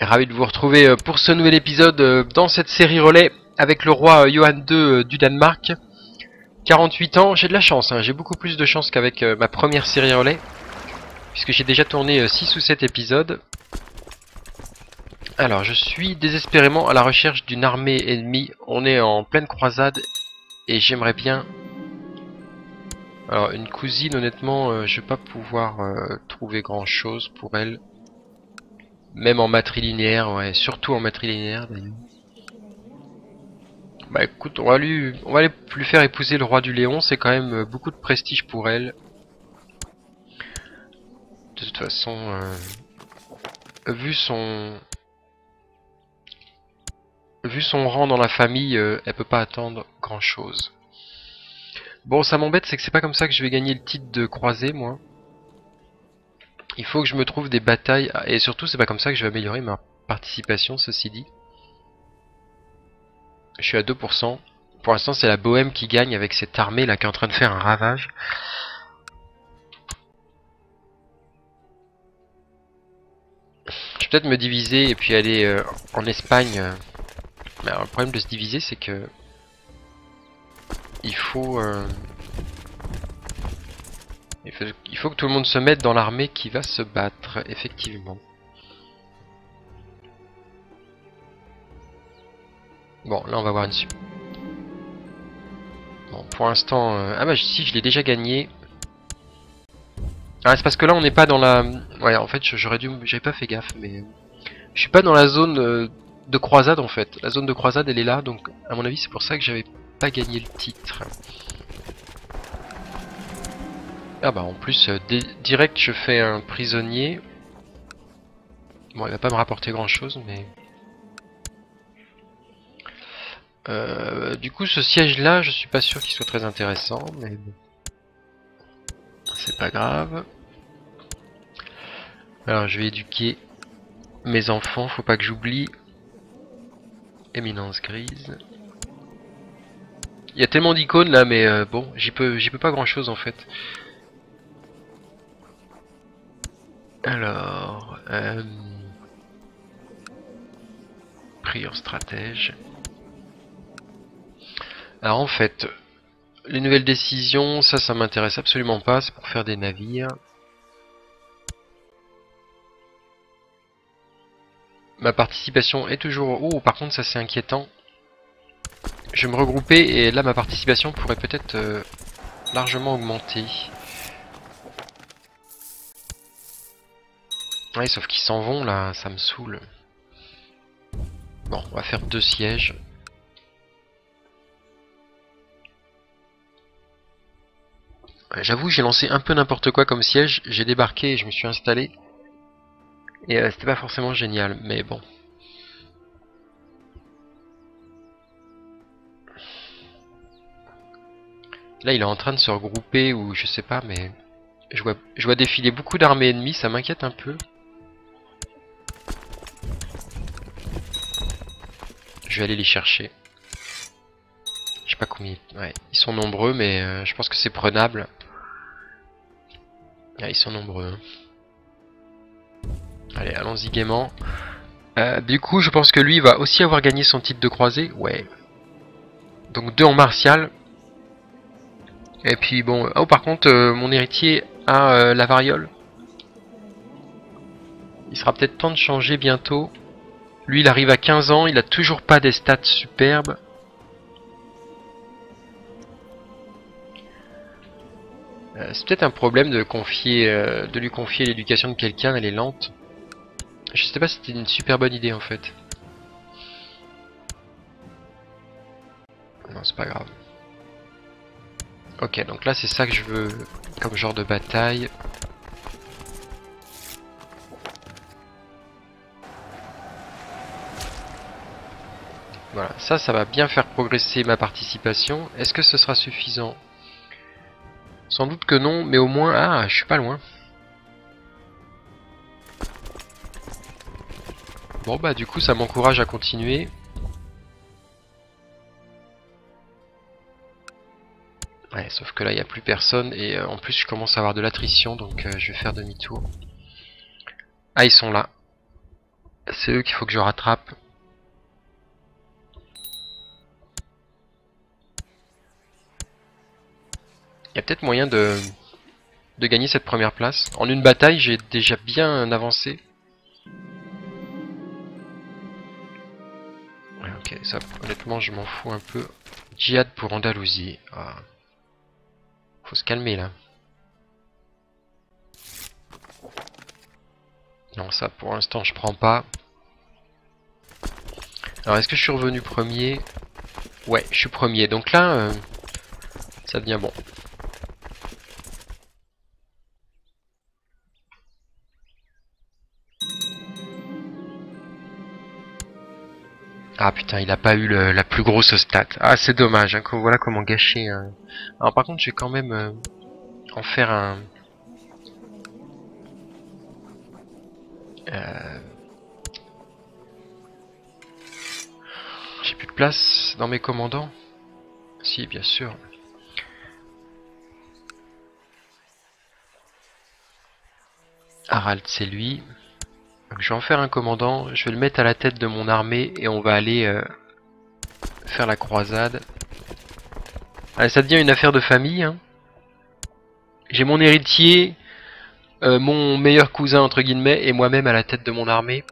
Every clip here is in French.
Ravi de vous retrouver pour ce nouvel épisode dans cette série relais avec le roi Johan II du Danemark. 48 ans, j'ai de la chance, hein, j'ai beaucoup plus de chance qu'avec ma première série relais, puisque j'ai déjà tourné 6 ou 7 épisodes. Alors, je suis désespérément à la recherche d'une armée ennemie. On est en pleine croisade et j'aimerais bien... Alors, une cousine, honnêtement, je vais pas pouvoir trouver grand-chose pour elle. Même en matrilinéaire, ouais, surtout en matrilinéaire d'ailleurs. Bah écoute, on va lui faire épouser le roi du Léon, c'est quand même beaucoup de prestige pour elle. De toute façon, vu son rang dans la famille, elle peut pas attendre grand chose. Bon, ça m'embête, c'est que c'est pas comme ça que je vais gagner le titre de croisée, moi. Il faut que je me trouve des batailles, et surtout c'est pas comme ça que je vais améliorer ma participation, ceci dit. Je suis à 2%. Pour l'instant c'est la Bohème qui gagne avec cette armée là qui est en train de faire un ravage. Je vais peut-être me diviser et puis aller en Espagne. Mais alors, le problème de se diviser c'est que... Il faut que tout le monde se mette dans l'armée qui va se battre, effectivement. Bon, là on va voir une suite. Bon, pour l'instant... Ah bah si, je l'ai déjà gagné. Ah, c'est parce que là on n'est pas dans la... Ouais, en fait j'aurais dû... J'avais pas fait gaffe, mais... Je suis pas dans la zone de croisade en fait. La zone de croisade elle est là, donc à mon avis c'est pour ça que j'avais pas gagné le titre. Ah bah en plus, direct je fais un prisonnier. Bon, il va pas me rapporter grand chose, mais... du coup, ce siège-là, je suis pas sûr qu'il soit très intéressant, mais... C'est pas grave. Alors, je vais éduquer mes enfants, faut pas que j'oublie. Éminence grise. Il y a tellement d'icônes là, mais bon, j'y peux pas grand-chose en fait. Alors, prieur stratège. Alors en fait, les nouvelles décisions, ça m'intéresse absolument pas, c'est pour faire des navires. Ma participation est toujours... Oh, par contre ça c'est inquiétant. Je vais me regrouper et là ma participation pourrait peut-être largement augmenter. Ouais, sauf qu'ils s'en vont là, ça me saoule. Bon, on va faire 2 sièges. J'avoue, j'ai lancé un peu n'importe quoi comme siège. J'ai débarqué et je me suis installé. Et c'était pas forcément génial, mais bon. Là, il est en train de se regrouper ou je sais pas, mais... Je vois défiler beaucoup d'armées ennemies, ça m'inquiète un peu. Je vais aller les chercher. Je sais pas combien. Ouais, ils sont nombreux, mais je pense que c'est prenable. Ah, ils sont nombreux. Allez, allons-y gaiement. Du coup, je pense que lui va aussi avoir gagné son titre de croisée. Ouais. Donc 2 en martial. Et puis bon. Oh, par contre, mon héritier a la variole. Il sera peut-être temps de changer bientôt. Lui, il arrive à 15 ans, il a toujours pas des stats superbes. C'est peut-être un problème de lui confier l'éducation de quelqu'un, elle est lente. Je sais pas si c'était une super bonne idée en fait. Non, c'est pas grave. Ok, donc là c'est ça que je veux comme genre de bataille. Voilà, ça va bien faire progresser ma participation. Est-ce que ce sera suffisant? Sans doute que non, mais au moins... Ah, je suis pas loin. Bon bah du coup ça m'encourage à continuer. Ouais, sauf que là il n'y a plus personne et en plus je commence à avoir de l'attrition, donc je vais faire demi-tour. Ah, ils sont là. C'est eux qu'il faut que je rattrape. Il y a peut-être moyen de gagner cette première place. En une bataille, j'ai déjà bien avancé. Ouais, ok, ça honnêtement je m'en fous un peu. Djihad pour Andalousie. Ah. Faut se calmer là. Non, ça pour l'instant je prends pas. Alors est-ce que je suis revenu premier? Ouais, je suis premier. Donc là, ça devient bon. Ah putain, il a pas eu la plus grosse stat. Ah c'est dommage, hein, voilà comment gâcher. Alors par contre je vais quand même en faire un... J'ai plus de place dans mes commandants. Si, bien sûr. Harald, c'est lui. Donc, je vais en faire un commandant. Je vais le mettre à la tête de mon armée et on va aller faire la croisade. Allez, ça devient une affaire de famille, hein. J'ai mon héritier. Mon meilleur cousin entre guillemets et moi-même à la tête de mon armée.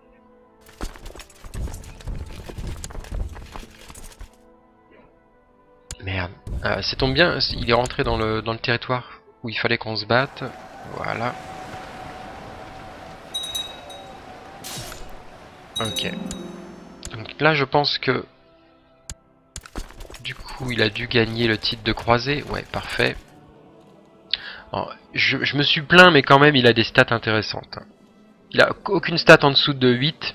Merde, ça tombe bien, il est rentré dans le territoire où il fallait qu'on se batte. Voilà. Ok. Donc là je pense que du coup il a dû gagner le titre de croisé. Ouais, parfait. Alors, je me suis plaint, mais quand même, il a des stats intéressantes. Il a aucune stat en dessous de 8.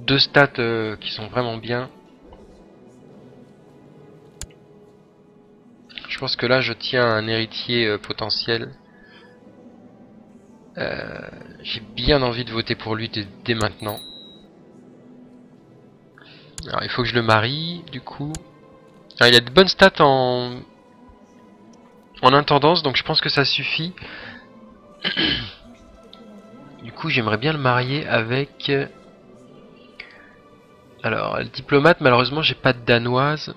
Deux stats qui sont vraiment bien. Je pense que là, je tiens un héritier potentiel. J'ai bien envie de voter pour lui dès maintenant. Alors, il faut que je le marie, du coup. Alors, il a de bonnes stats en intendance, donc je pense que ça suffit. Du coup, j'aimerais bien le marier avec... Alors, le diplomate, malheureusement, j'ai pas de danoise.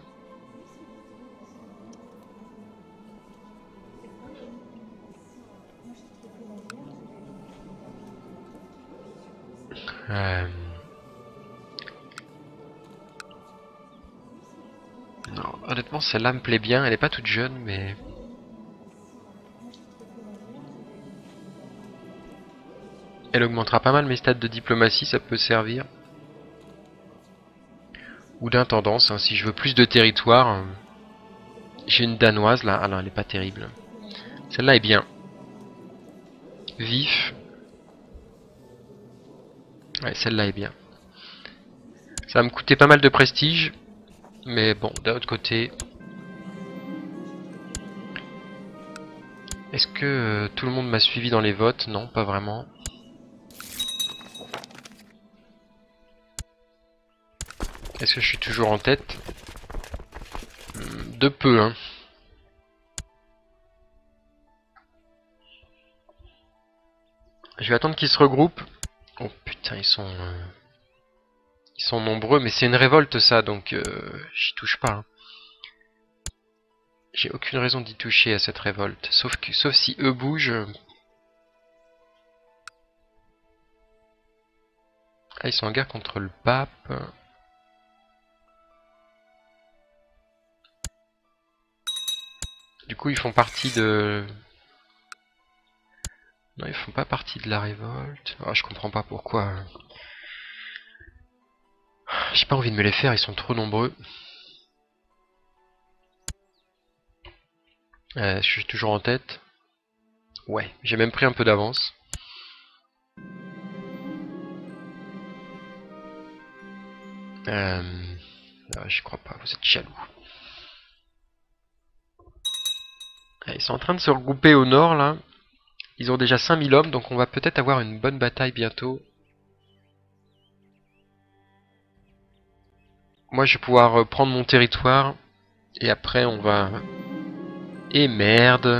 Non, honnêtement, celle-là me plaît bien. Elle est pas toute jeune, mais... Elle augmentera pas mal mes stats de diplomatie, ça peut servir. Ou d'intendance, hein, si je veux plus de territoire. J'ai une danoise là, ah non elle est pas terrible. Celle-là est bien. Vif. Ouais, celle-là est bien. Ça va me coûter pas mal de prestige. Mais bon, d'un autre côté... Est-ce que tout le monde m'a suivi dans les votes? Non, pas vraiment. Est-ce que je suis toujours en tête? De peu, hein. Je vais attendre qu'ils se regroupent. Oh putain, ils sont nombreux, mais c'est une révolte ça, donc j'y touche pas, hein. J'ai aucune raison d'y toucher à cette révolte, sauf si eux bougent. Ah, ils sont en guerre contre le pape. Du coup, ils font partie de... Non, ils font pas partie de la révolte. Ah, je comprends pas pourquoi. J'ai pas envie de me les faire, ils sont trop nombreux. Je suis toujours en tête. Ouais, j'ai même pris un peu d'avance. Je crois pas, vous êtes jaloux. Ils sont en train de se regrouper au nord là. Ils ont déjà 5000 hommes, donc on va peut-être avoir une bonne bataille bientôt. Moi je vais pouvoir prendre mon territoire. Et après on va... Et merde.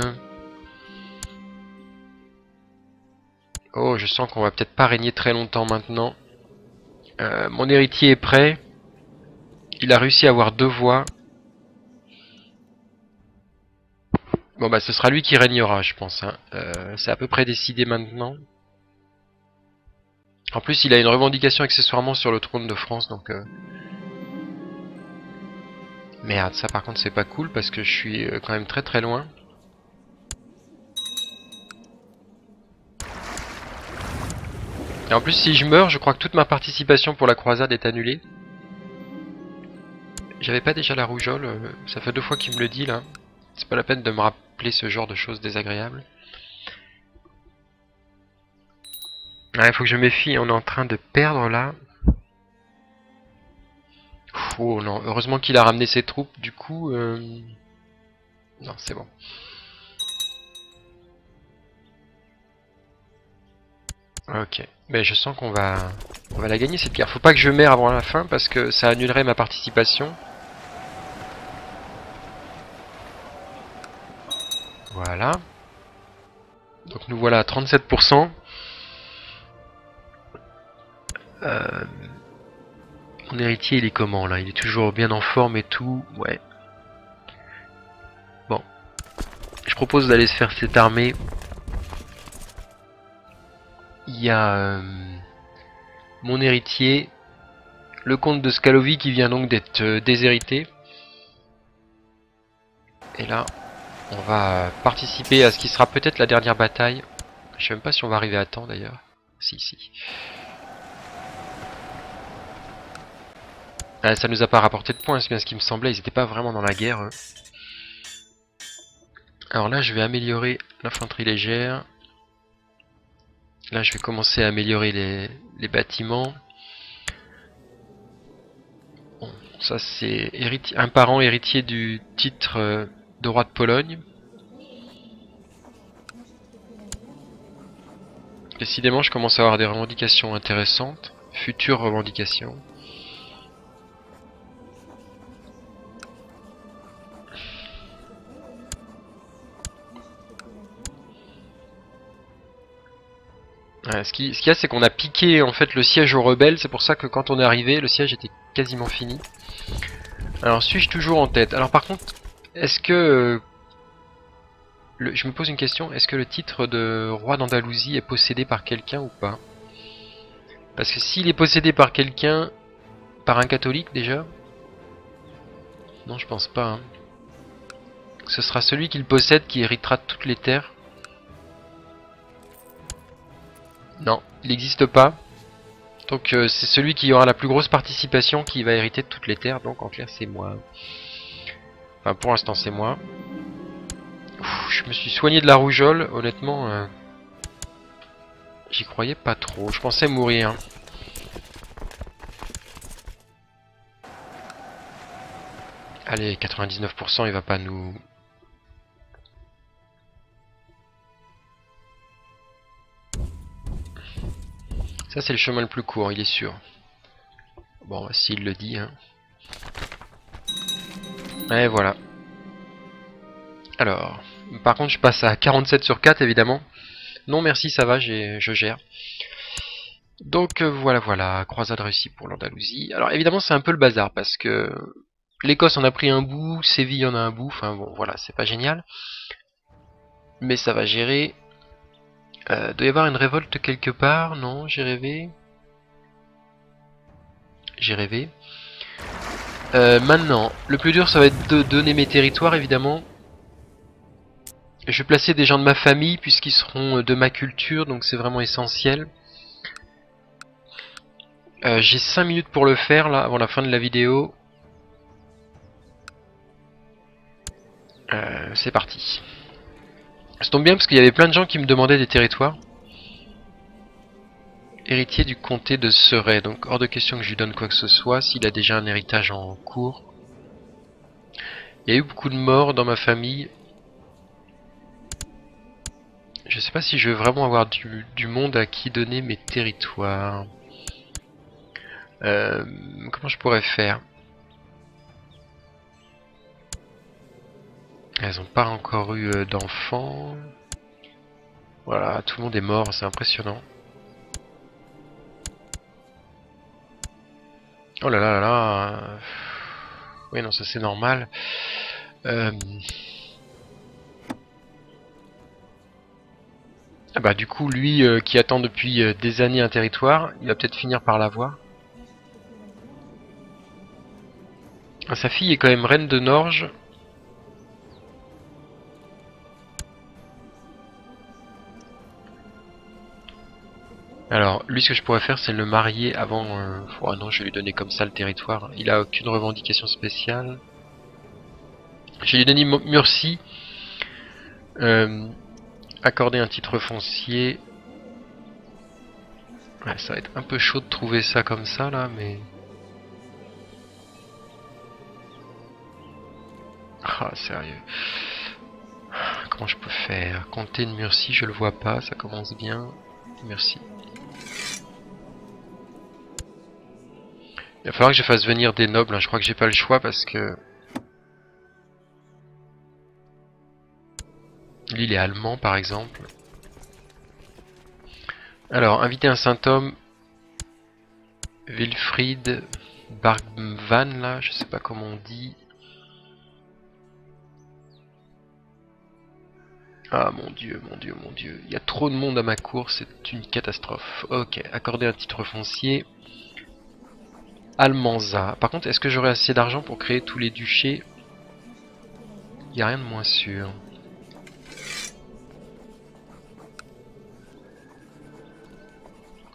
Oh, je sens qu'on va peut-être pas régner très longtemps maintenant. Mon héritier est prêt. Il a réussi à avoir deux voix. Bon bah ce sera lui qui régnera je pense. Hein. C'est à peu près décidé maintenant. En plus il a une revendication accessoirement sur le trône de France donc... Merde, ça par contre c'est pas cool parce que je suis quand même très très loin. Et en plus si je meurs je crois que toute ma participation pour la croisade est annulée. J'avais pas déjà la rougeole, ça fait deux fois qu'il me le dit là. C'est pas la peine de me rappeler ce genre de choses désagréables. Ah, il faut que je méfie, on est en train de perdre là. Oh non, heureusement qu'il a ramené ses troupes du coup. Non, c'est bon. Ok, mais je sens qu'on va... On va la gagner cette guerre. Faut pas que je meurs avant la fin parce que ça annulerait ma participation. Voilà. Donc nous voilà à 37%. Mon héritier il est comment là? Il est toujours bien en forme et tout. Ouais. Bon. Je propose d'aller se faire cette armée. Il y a mon héritier. Le comte de Skalovi qui vient donc d'être déshérité. Et là... On va participer à ce qui sera peut-être la dernière bataille. Je sais même pas si on va arriver à temps d'ailleurs. Si, si. Ah, ça nous a pas rapporté de points, c'est bien ce qui me semblait. Ils n'étaient pas vraiment dans la guerre. Eux. Alors là, je vais améliorer l'infanterie légère. Là, je vais commencer à améliorer les bâtiments. Bon, ça c'est un parent héritier du titre... de roi de Pologne. Décidément, je commence à avoir des revendications intéressantes. Futures revendications. Ouais, ce qu'il y a, c'est qu'on a piqué en fait le siège aux rebelles. C'est pour ça que quand on est arrivé, le siège était quasiment fini. Alors, suis-je toujours en tête? Alors, par contre... Est-ce que... je me pose une question, est-ce que le titre de roi d'Andalousie est possédé par quelqu'un ou pas? Parce que s'il est possédé par quelqu'un, par un catholique déjà? Non, je pense pas. Hein. Ce sera celui qui le possède qui héritera de toutes les terres. Non, il n'existe pas. Donc c'est celui qui aura la plus grosse participation qui va hériter de toutes les terres, donc en clair c'est moi. Enfin, pour l'instant c'est moi. Ouf, je me suis soigné de la rougeole, honnêtement j'y croyais pas trop, je pensais mourir. Allez, 99% il va pas nous... Ça c'est le chemin le plus court, il est sûr. Bon, s'il le dit hein. Et voilà. Alors, par contre je passe à 47 sur 4 évidemment. Non merci ça va, je gère. Donc voilà voilà, croisade réussie pour l'Andalousie. Alors évidemment c'est un peu le bazar parce que l'Écosse en a pris un bout, Séville en a un bout, enfin bon voilà c'est pas génial. Mais ça va gérer. Doit y avoir une révolte quelque part, non j'ai rêvé. J'ai rêvé. Maintenant, le plus dur ça va être de donner mes territoires évidemment. Je vais placer des gens de ma famille puisqu'ils seront de ma culture donc c'est vraiment essentiel. J'ai 5 minutes pour le faire là avant la fin de la vidéo. C'est parti. Ça tombe bien parce qu'il y avait plein de gens qui me demandaient des territoires. Héritier du comté de Seray, donc hors de question que je lui donne quoi que ce soit, s'il a déjà un héritage en cours. Il y a eu beaucoup de morts dans ma famille. Je sais pas si je veux vraiment avoir du monde à qui donner mes territoires. Comment je pourrais faire? Elles n'ont pas encore eu d'enfants. Voilà, tout le monde est mort, c'est impressionnant. Oh là là là là. Oui, non, ça c'est normal. Ah bah du coup, lui qui attend depuis des années un territoire, il va peut-être finir par l'avoir. Ah, sa fille est quand même reine de Norge. Alors, lui, ce que je pourrais faire, c'est le marier avant... Oh non, je vais lui donner comme ça le territoire. Il a aucune revendication spéciale. Je vais lui donner Murcie. Accorder un titre foncier. Ouais, ça va être un peu chaud de trouver ça comme ça, là, mais... Ah, sérieux. Comment je peux faire? Comté de Murcie, je le vois pas, ça commence bien. Merci. Il va falloir que je fasse venir des nobles, hein. Je crois que j'ai pas le choix parce que... Lui, il est allemand, par exemple. Alors, inviter un saint homme. Wilfried Bargman, là, je sais pas comment on dit. Ah mon dieu, mon dieu, mon dieu. Il y a trop de monde à ma cour, c'est une catastrophe. Ok, accorder un titre foncier. Almanza. Par contre, est-ce que j'aurai assez d'argent pour créer tous les duchés? Il n'y a rien de moins sûr.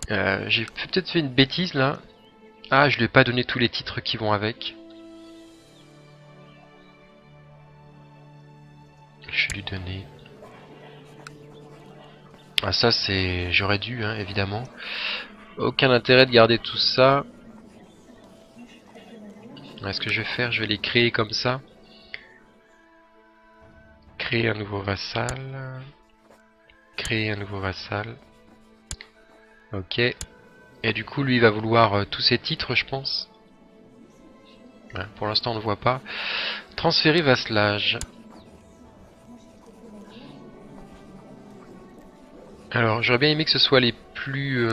J'ai peut-être fait une bêtise là. Ah, je lui ai pas donné tous les titres qui vont avec. Je vais lui donner... Ah ça c'est... J'aurais dû, hein, évidemment. Aucun intérêt de garder tout ça. Ah, ce que je vais faire, je vais les créer comme ça. Créer un nouveau vassal. Créer un nouveau vassal. Ok. Et du coup, lui, il va vouloir tous ses titres, je pense. Ouais, pour l'instant, on ne le voit pas. Transférer vasselage. Alors, j'aurais bien aimé que ce soit les plus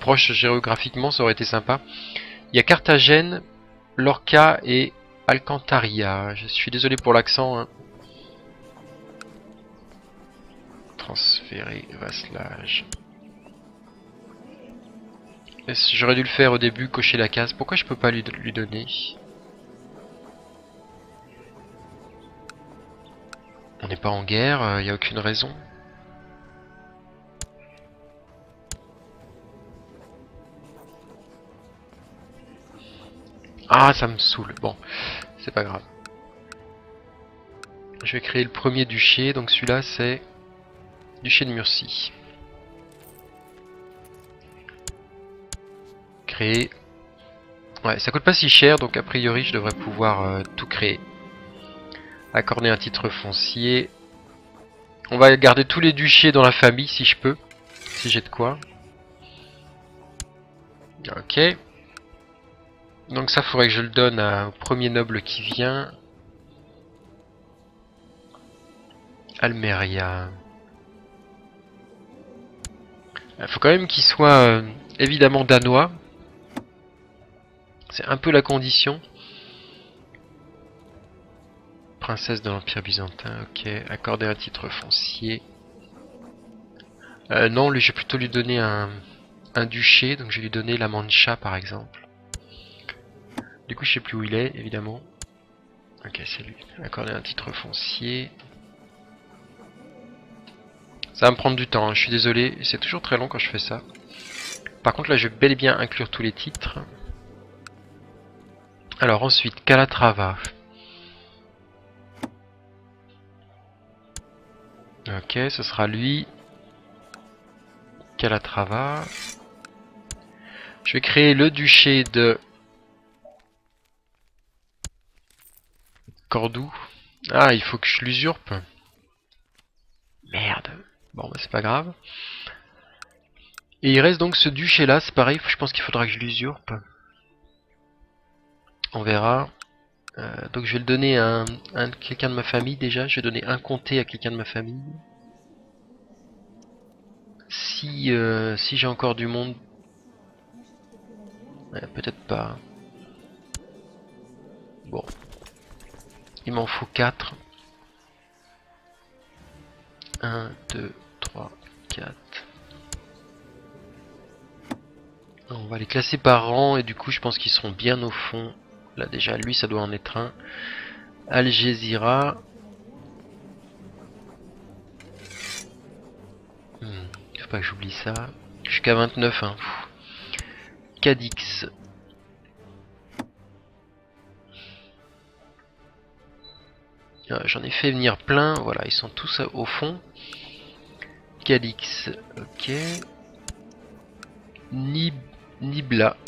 proches géographiquement, ça aurait été sympa. Il y a Carthagène, Lorca et Alcantaria. Je suis désolé pour l'accent. Hein. Transférer vasselage. J'aurais dû le faire au début, cocher la case. Pourquoi je peux pas lui donner ? On n'est pas en guerre, il n'y a aucune raison. Ah, ça me saoule. Bon, c'est pas grave. Je vais créer le premier duché, donc celui-là c'est... Duché de Murcie. Créer... Ouais, ça coûte pas si cher, donc a priori je devrais pouvoir tout créer. Accorder un titre foncier. On va garder tous les duchés dans la famille si je peux. Si j'ai de quoi. Ok. Donc ça faudrait que je le donne au premier noble qui vient. Almeria. Il faut quand même qu'il soit évidemment danois. C'est un peu la condition. Princesse de l'Empire byzantin, ok. Accorder un titre foncier. Non, lui, je vais plutôt lui donner un duché, donc je vais lui donner la Mancha par exemple. Du coup, je sais plus où il est, évidemment. Ok, c'est lui. Accorder un titre foncier. Ça va me prendre du temps, hein, je suis désolé, c'est toujours très long quand je fais ça. Par contre, là, je vais bel et bien inclure tous les titres. Alors ensuite, Calatrava. Ok, ce sera lui. Calatrava. Je vais créer le duché de Cordoue. Ah, il faut que je l'usurpe. Merde. Bon, bah, c'est pas grave. Et il reste donc ce duché là, c'est pareil, je pense qu'il faudra que je l'usurpe. On verra. Donc je vais le donner à quelqu'un de ma famille déjà. Je vais donner un comté à quelqu'un de ma famille. Si si j'ai encore du monde. Ouais, peut-être pas. Bon. Il m'en faut 4. 1, 2, 3, 4. On va les classer par rang et du coup je pense qu'ils seront bien au fond. Là déjà, lui ça doit en être un. Al-Jazeera. Faut pas que j'oublie ça. Je suis qu'à 29. Hein. Cadix. Ah, j'en ai fait venir plein. Voilà, ils sont tous au fond. Cadix. Ok. Nibla.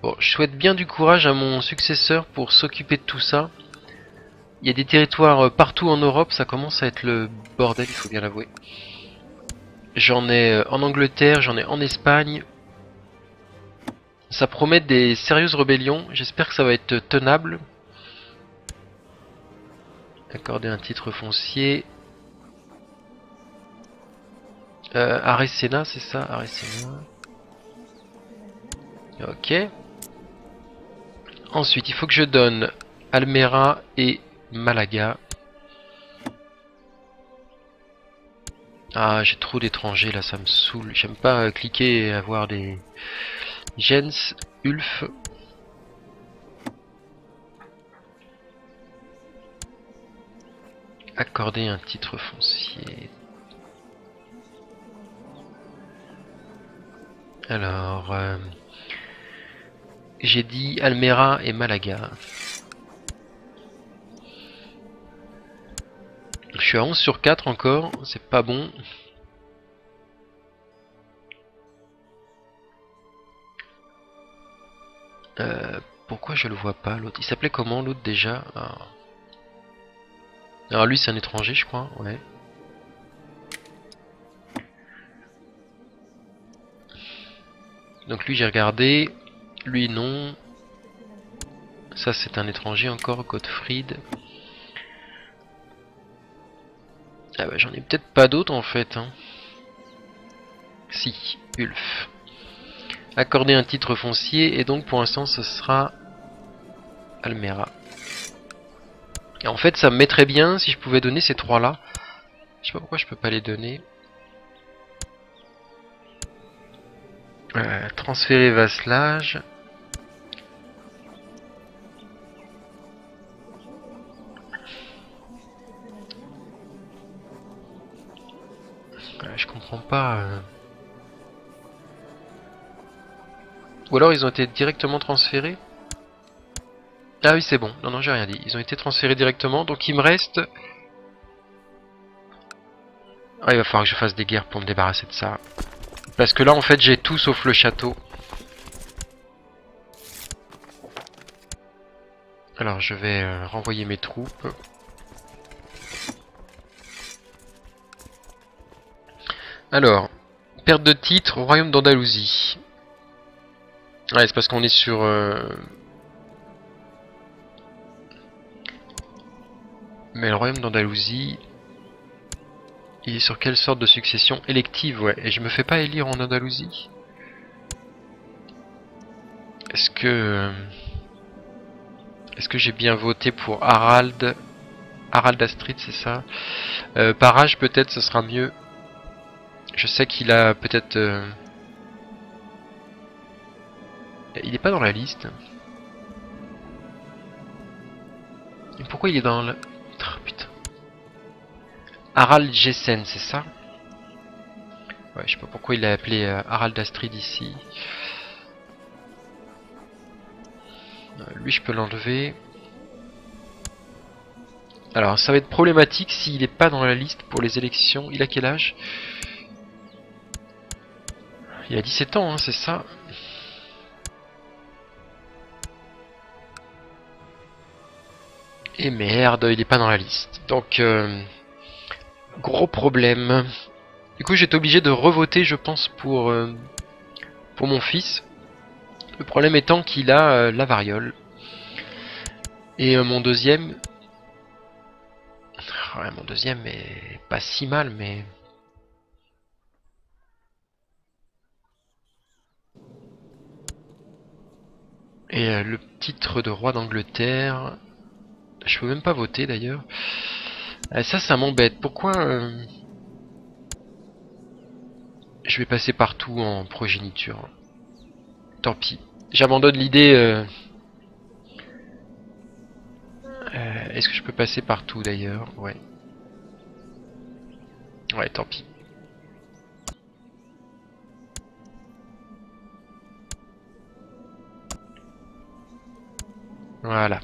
Bon, je souhaite bien du courage à mon successeur pour s'occuper de tout ça. Il y a des territoires partout en Europe, ça commence à être le bordel, il faut bien l'avouer. J'en ai en Angleterre, j'en ai en Espagne. Ça promet des sérieuses rébellions, j'espère que ça va être tenable. Accorder un titre foncier. Aresena, c'est ça, Aresena. Ok. Ensuite, il faut que je donne Almera et Malaga. Ah, j'ai trop d'étrangers là, ça me saoule. J'aime pas cliquer et avoir des... Jens, Ulf. Accorder un titre foncier. Alors... j'ai dit Almera et Malaga. Je suis à 11 sur 4 encore, c'est pas bon. Pourquoi je le vois pas l'autre? Il s'appelait comment l'autre déjà? Alors lui c'est un étranger je crois, ouais. Donc lui j'ai regardé, lui non. Ça c'est un étranger encore, Gottfried. Ah bah j'en ai peut-être pas d'autres en fait. Hein. Si, Ulf. Accorder un titre foncier et donc pour l'instant ce sera Almera. Et en fait ça me mettrait bien si je pouvais donner ces trois là. Je sais pas pourquoi je peux pas les donner. Transférer vasselage. Je comprends pas. Ou alors ils ont été directement transférés. Ah oui c'est bon. Non non j'ai rien dit. Ils ont été transférés directement. Donc il me reste. Ah il va falloir que je fasse des guerres pour me débarrasser de ça. Parce que là en fait j'ai tout sauf le château. Alors je vais renvoyer mes troupes. Alors, perte de titre, Royaume d'Andalousie. Ouais, c'est parce qu'on est sur... Mais le Royaume d'Andalousie... Il est sur quelle sorte de succession élective, ouais. Et je me fais pas élire en Andalousie. Est-ce que j'ai bien voté pour Harald... Harald Astrid, c'est ça? Parage, peut-être, ce sera mieux. Je sais qu'il a peut-être... Il n'est pas dans la liste. Et pourquoi il est dans le... Ah, putain. Harald Jessen, c'est ça? Ouais, je sais pas pourquoi il l'a appelé Harald Astrid ici. Lui, je peux l'enlever. Alors, ça va être problématique s'il n'est pas dans la liste pour les élections. Il a quel âge? Il a 17 ans, hein, c'est ça. Et merde, il est pas dans la liste. Donc, gros problème. Du coup, j'étais obligé de revoter, je pense, pour mon fils. Le problème étant qu'il a la variole. Et mon deuxième... Ouais, mon deuxième est pas si mal, mais... Et le titre de roi d'Angleterre... Je peux même pas voter d'ailleurs. Ça m'embête. Pourquoi je vais passer partout en progéniture. Tant pis. J'abandonne l'idée... Est-ce que je peux passer partout d'ailleurs? Ouais. Ouais, tant pis. Voilà.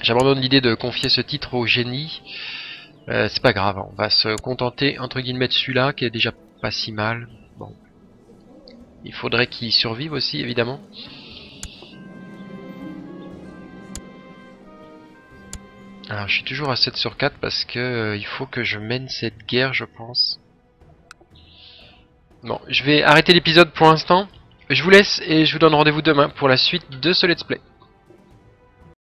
J'abandonne l'idée de confier ce titre au génie. C'est pas grave, on va se contenter entre guillemets de celui-là qui est déjà pas si mal. Bon. Il faudrait qu'il survive aussi, évidemment. Alors, je suis toujours à 7 sur 4 parce que il faut que je mène cette guerre, je pense. Bon, je vais arrêter l'épisode pour l'instant. Je vous laisse et je vous donne rendez-vous demain pour la suite de ce let's play.